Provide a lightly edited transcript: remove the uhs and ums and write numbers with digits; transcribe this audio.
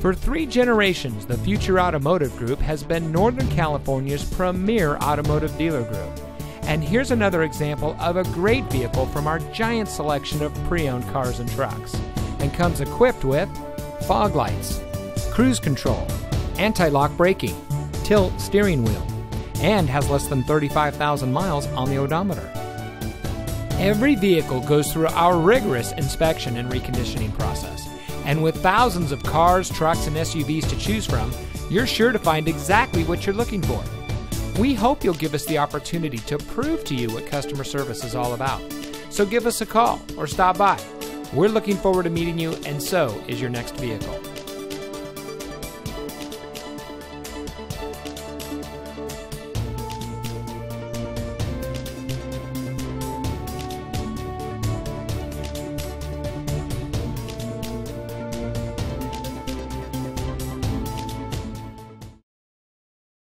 For 3 generations, the Future Automotive Group has been Northern California's premier automotive dealer group. And here's another example of a great vehicle from our giant selection of pre-owned cars and trucks. And comes equipped with fog lights, cruise control, anti-lock braking, tilt steering wheel, and has less than 35,000 miles on the odometer. Every vehicle goes through our rigorous inspection and reconditioning process. And with thousands of cars, trucks, and SUVs to choose from, you're sure to find exactly what you're looking for. We hope you'll give us the opportunity to prove to you what customer service is all about. So give us a call or stop by. We're looking forward to meeting you, and so is your next vehicle.